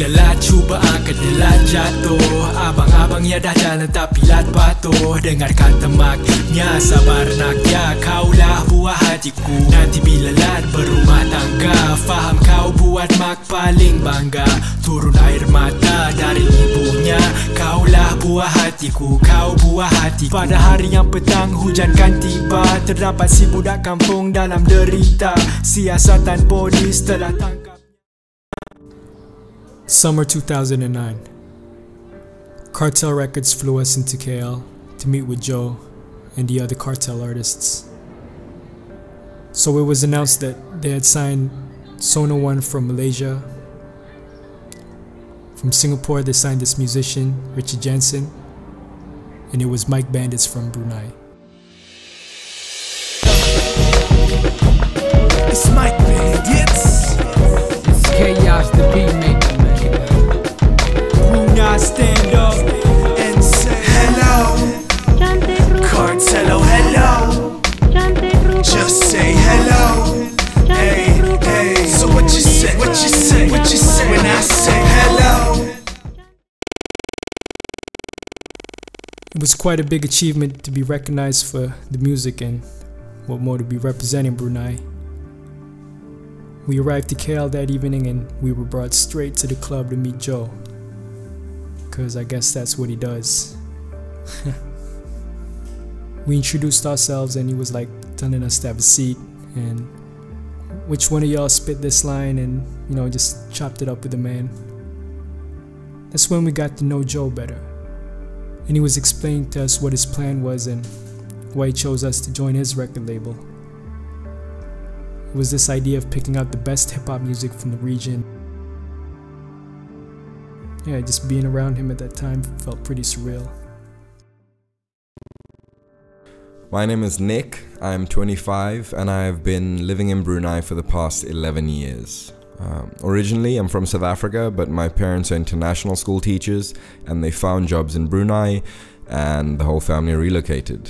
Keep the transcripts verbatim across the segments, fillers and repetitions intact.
Lalat cuba angkat lalat jatuh. Abang-abangnya dah jalan tak pilat patuh. Dengarkan temaknya, sabar nak ya. Kaulah buah hatiku, nanti bila lalat berumah tangga. Faham kau buat mak paling bangga. Turun air mata dari ibunya. Kaulah buah hatiku, kau buah hatiku. Pada hari yang petang hujan kan tiba. Terdapat si budak kampung dalam derita. Siasatan polis telah tangkap. Summer two thousand nine. Cartel Records flew us into K L to meet with Joe and the other Cartel artists. So it was announced that they had signed Sona One from Malaysia. From Singapore they signed this musician, Richard Jensen, and it was Mic Bandits from Brunei. It's Mic Bandits. It's chaos to be made. Stand up and say hello, Cartello, hello. Just say hello, hey, hey. So what you say, what you say, what you say when I say hello? It was quite a big achievement to be recognized for the music and what more to be representing Brunei. We arrived to K L that evening and we were brought straight to the club to meet Joe. Because I guess that's what he does. We introduced ourselves and he was like telling us to have a seat and which one of y'all spit this line, and you know, just chopped it up with the man. That's when we got to know Joe better, and he was explaining to us what his plan was and why he chose us to join his record label. It was this idea of picking out the best hip hop music from the region. Yeah, just being around him at that time felt pretty surreal. My name is Nick, I'm twenty-five and I have been living in Brunei for the past eleven years. Um, originally I'm from South Africa, but my parents are international school teachers and they found jobs in Brunei and the whole family relocated.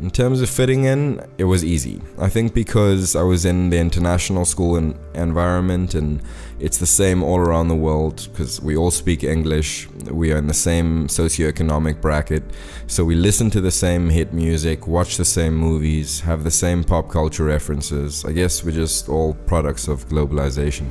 In terms of fitting in, it was easy. I think because I was in the international school and environment, and it's the same all around the world because we all speak English, we are in the same socioeconomic bracket, so we listen to the same hit music, watch the same movies, have the same pop culture references. I guess we're just all products of globalization.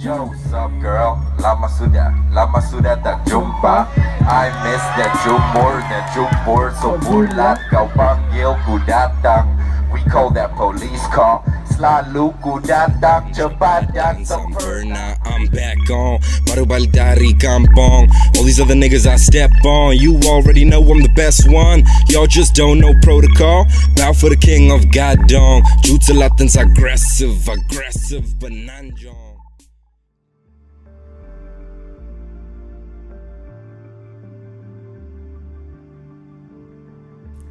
Yo, sup girl, lama sudah, lama sudah tak jumpa. I miss that jumur, that jumur so bulat. Kau panggil ku datang, we call that police call. Selalu ku datang cepat dan sempurna. I'm back on, baru balik dari kampung. All these other niggas I step on, you already know I'm the best one. Y'all just don't know protocol, bow for the king of Gadong. Jutsu Latins aggressive, aggressive Benanjong.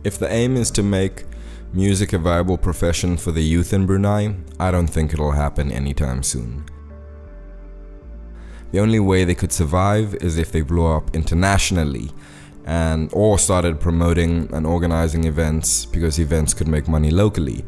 If the aim is to make music a viable profession for the youth in Brunei, I don't think it'll happen anytime soon. The only way they could survive is if they blew up internationally and or started promoting and organizing events, because events could make money locally.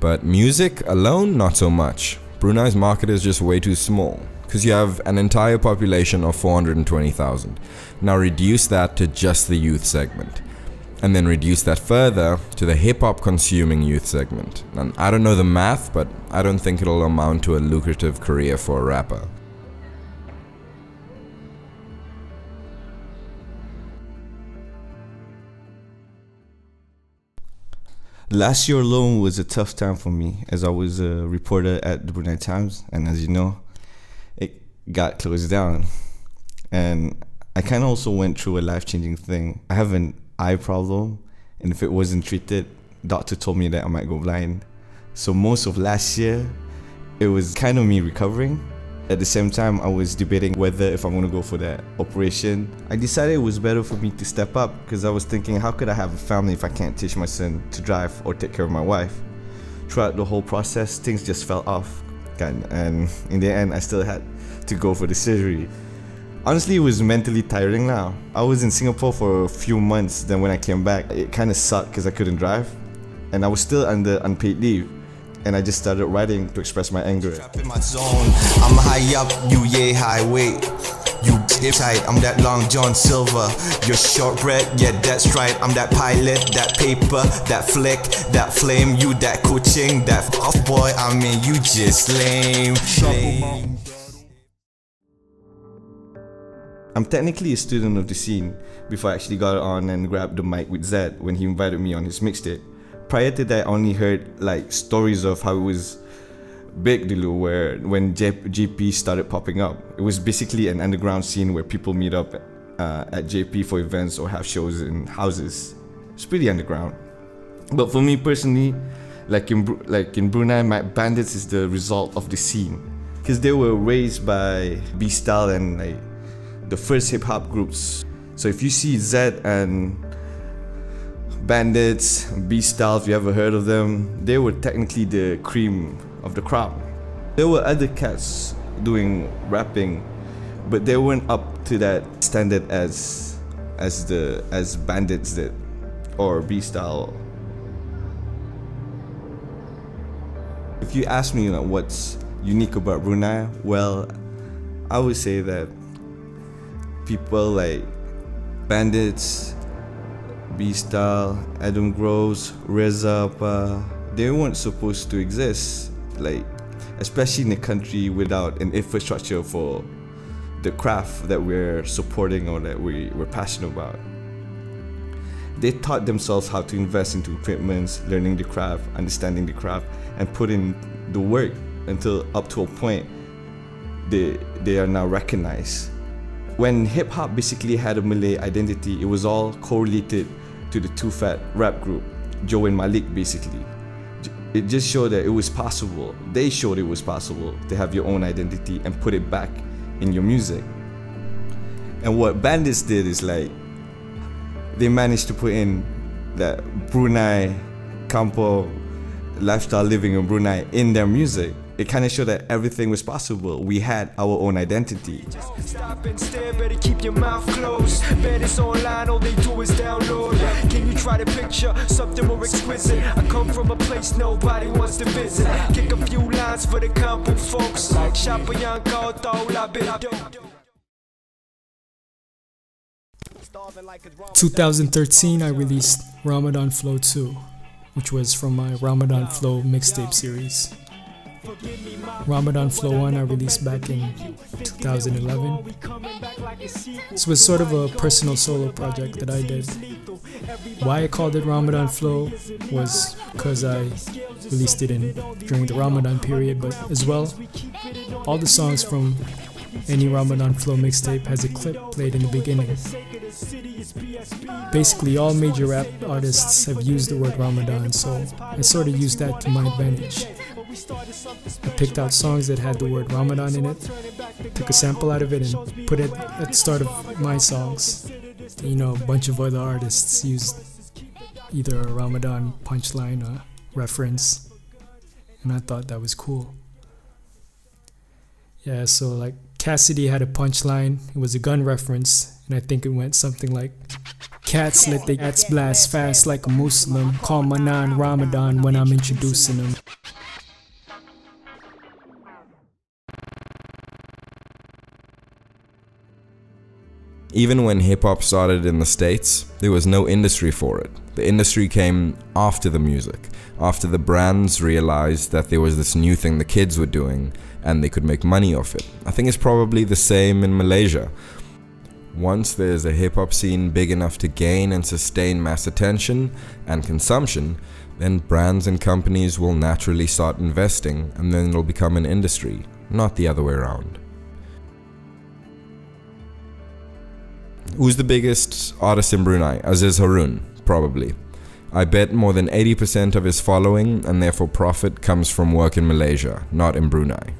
But music alone, not so much. Brunei's market is just way too small, because you have an entire population of four hundred twenty thousand. Now reduce that to just the youth segment, and then reduce that further to the hip-hop consuming youth segment. And I don't know the math, but I don't think it'll amount to a lucrative career for a rapper. Last year alone was a tough time for me, as I was a reporter at the Brunei Times, and as you know, it got closed down. And I kind of also went through a life-changing thing. I have an eye problem, and if it wasn't treated, doctor told me that I might go blind. So most of last year, it was kind of me recovering. At the same time, I was debating whether if I'm going to go for that operation. I decided it was better for me to step up, because I was thinking, how could I have a family if I can't teach my son to drive or take care of my wife? Throughout the whole process, things just fell off. And, and in the end, I still had to go for the surgery. Honestly, it was mentally tiring now. I was in Singapore for a few months, then when I came back, it kind of sucked because I couldn't drive. And I was still under unpaid leave. And I just started writing to express my anger. In my zone. I'm high up, you yay highway. You dip tight, I'm that Long John Silver. You're shortbread, yeah that's right. I'm that pilot, that paper, that flick, that flame. You that coaching, that off boy. I mean, you just lame. lame. I'm technically a student of the scene before I actually got on and grabbed the mic with Zed when he invited me on his mixtape. Prior to that, I only heard like stories of how it was Big Dilu, where when J P started popping up. It was basically an underground scene where people meet up uh, at J P for events or have shows in houses. It's pretty underground. But for me personally, like in, Br like in Brunei, Mic Bandits is the result of the scene. Because they were raised by B-Style and like the first hip hop groups. So if you see Zed and Bandits, B-Style, if you ever heard of them, they were technically the cream of the crop. There were other cats doing rapping, but they weren't up to that standard as as the as Bandits did or B-Style. If you ask me, you know, what's unique about Brunei, well, I would say that people like Bandits, B-Style, Adam Groves, Reza, they weren't supposed to exist. Like, especially in a country without an infrastructure for the craft that we're supporting or that we, we're passionate about. They taught themselves how to invest into equipments, learning the craft, understanding the craft, and put in the work until up to a point they, they are now recognized. When hip-hop basically had a Malay identity, it was all correlated to the Too Fat rap group, Joe and Malik basically. It just showed that it was possible. They showed it was possible to have your own identity and put it back in your music. And what Bandits did is like, they managed to put in that Brunei Campo lifestyle living in Brunei in their music. It kind of showed that everything was possible. We had our own identity. Just stop and stare, better keep your mouth closed. Bet it's online, all they do is download. Can you try to picture something more exquisite? I come from a place nobody wants to visit. Kick a few lines for the Campo folks. Shaapo young Cartel, I've been two thousand thirteen, I released Ramadan Flow two, which was from my Ramadan Flow mixtape series. Ramadan Flow one I released back in two thousand eleven. This was sort of a personal solo project that I did. Why I called it Ramadan Flow was because I released it in during the Ramadan period, but as well, all the songs from any Ramadan Flow mixtape has a clip played in the beginning. Basically, all major rap artists have used the word Ramadan, so I sort of used that to my advantage. I picked out songs that had the word Ramadan in it, took a sample out of it and put it at the start of my songs. You know, a bunch of other artists used either a Ramadan punchline or reference, and I thought that was cool. Yeah, so like Cassidy had a punchline, it was a gun reference, and I think it went something like, cats let their cats blast fast like a Muslim, call my non Ramadan when I'm introducing them. Even when hip-hop started in the States, there was no industry for it. The industry came after the music, after the brands realized that there was this new thing the kids were doing and they could make money off it. I think it's probably the same in Malaysia. Once there's a hip-hop scene big enough to gain and sustain mass attention and consumption, then brands and companies will naturally start investing, and then it'll become an industry, not the other way around. Who's the biggest artist in Brunei? Aziz Harun, probably. I bet more than eighty percent of his following and therefore profit comes from work in Malaysia, not in Brunei.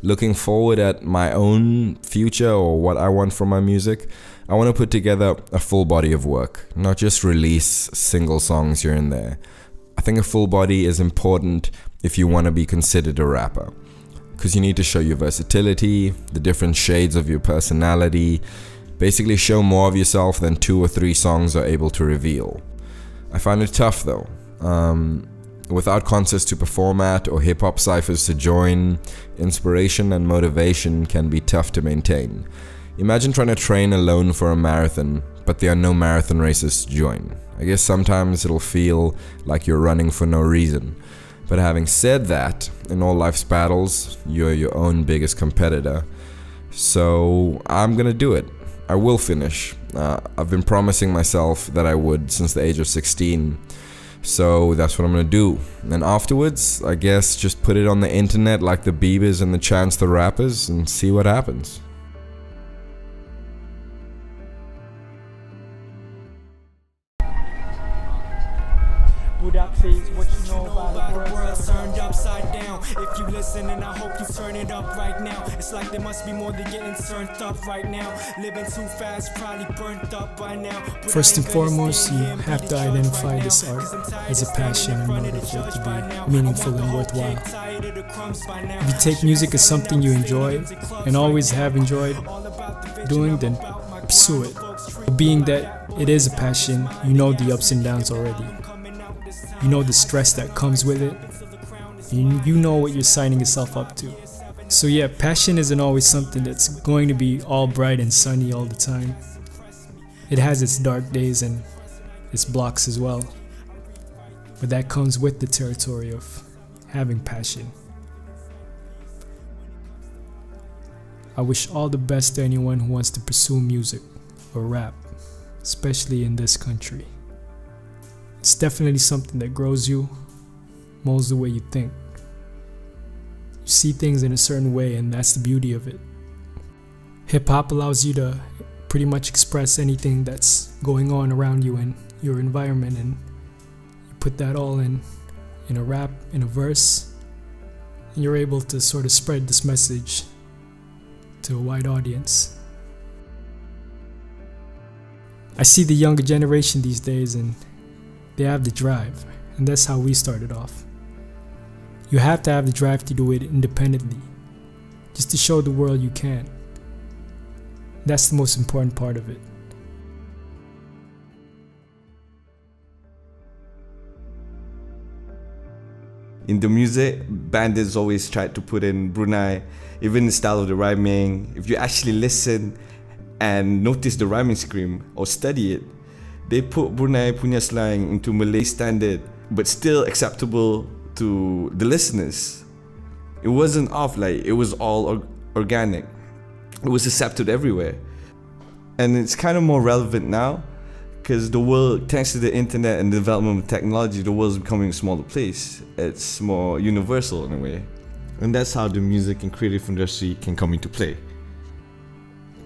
Looking forward at my own future or what I want from my music, I want to put together a full body of work, not just release single songs here and there. I think a full body is important if you want to be considered a rapper, because you need to show your versatility, the different shades of your personality, basically show more of yourself than two or three songs are able to reveal. I find it tough though. Um, without concerts to perform at or hip-hop cyphers to join, inspiration and motivation can be tough to maintain. Imagine trying to train alone for a marathon, but there are no marathon races to join. I guess sometimes it'll feel like you're running for no reason. But having said that, in all life's battles, you're your own biggest competitor. So I'm gonna do it. I will finish. Uh, I've been promising myself that I would since the age of sixteen. So that's what I'm gonna do. And afterwards, I guess just put it on the internet like the Biebers and the Chance the Rappers and see what happens. What you know about the world turned upside down. If you listen, and I hope you turn it up right now. It's like there must be more than getting turned up right now. Living too fast, probably burnt up by now. First and foremost, you have to identify this art as a passion in order for it to be meaningful and worthwhile. If you take music as something you enjoy and always have enjoyed doing, then pursue it. But being that it is a passion, you know the ups and downs already. You know the stress that comes with it, and you know what you're signing yourself up to. So yeah, passion isn't always something that's going to be all bright and sunny all the time. It has its dark days and its blocks as well. But that comes with the territory of having passion. I wish all the best to anyone who wants to pursue music or rap, especially in this country. It's definitely something that grows you, molds the way you think. You see things in a certain way, and that's the beauty of it. Hip-hop allows you to pretty much express anything that's going on around you and your environment, and you put that all in, in a rap, in a verse, and you're able to sort of spread this message to a wide audience. I see the younger generation these days, and they have the drive, and that's how we started off. You have to have the drive to do it independently, just to show the world you can. That's the most important part of it. In the music, bandits always tried to put in Brunei, even the style of the rhyming. If you actually listen and notice the rhyming scheme or study it, they put Brunei punya slang into Malay standard, but still acceptable to the listeners. It wasn't off, like it was all or organic. It was accepted everywhere. And it's kind of more relevant now, because the world, thanks to the internet and the development of technology, the world's becoming a smaller place. It's more universal in a way. And that's how the music and creative industry can come into play.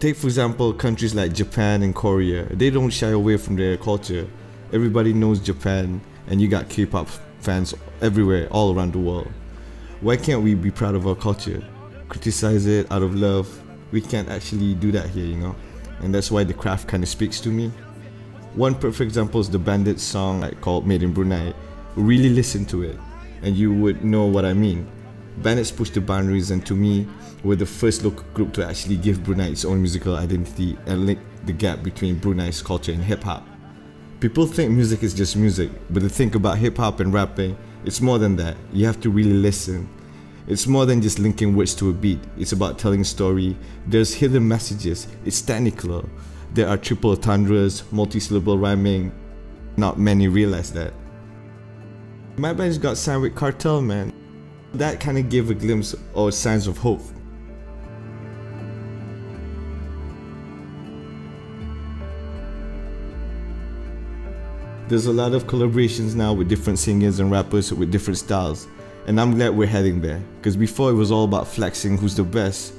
Take, for example, countries like Japan and Korea. They don't shy away from their culture. Everybody knows Japan, and you got K-pop fans everywhere, all around the world. Why can't we be proud of our culture? Criticize it out of love. We can't actually do that here, you know? And that's why the craft kind of speaks to me. One perfect example is the Bandits song I called Made in Brunei. Really listen to it, and you would know what I mean. Bandits pushed the boundaries, and to me, were the first local group to actually give Brunei its own musical identity and link the gap between Brunei's culture and hip-hop. People think music is just music, but the thing about hip-hop and rapping, it's more than that. You have to really listen. It's more than just linking words to a beat. It's about telling a story. There's hidden messages. It's technical. There are triple entendres, multi-syllable rhyming. Not many realize that. My band's got signed with Cartel, man. That kind of gave a glimpse or signs of hope. There's a lot of collaborations now with different singers and rappers with different styles, and I'm glad we're heading there, because before it was all about flexing who's the best.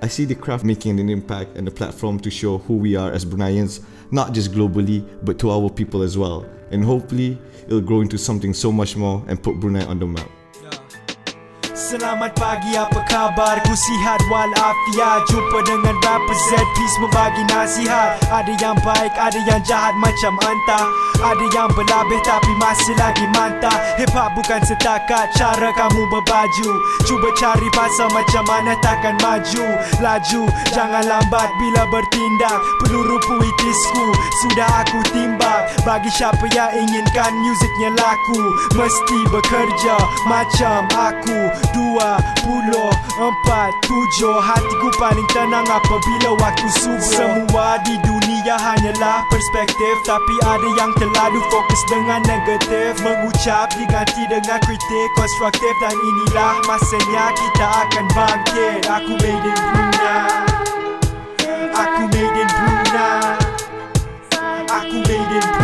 I see the craft making an impact and a platform to show who we are as Bruneians, not just globally, but to our people as well. And hopefully, it'll grow into something so much more and put Brunei on the map. Selamat pagi, apa khabar? Ku sihat walafiat. Jumpa dengan rapper Zed, please membagi nasihat. Ada yang baik, ada yang jahat macam anta. Ada yang berlabih tapi masih lagi mantap. Hip hop bukan setakat cara kamu berbaju. Cuba cari pasal macam mana takkan maju. Laju, jangan lambat bila bertindak. Peluru puitisku sudah aku timbak. Bagi siapa yang inginkan muziknya laku, mesti bekerja macam aku. Dua puluh empat tujuh, hatiku paling tenang apabila waktu subuh. Semua di dunia hanyalah perspektif, tapi ada yang terlalu fokus dengan negatif. Mengucap diganti dengan kritik konstruktif, dan inilah masanya kita akan bangkit. Aku made in Brunei, aku made in Brunei, aku made in Brunei.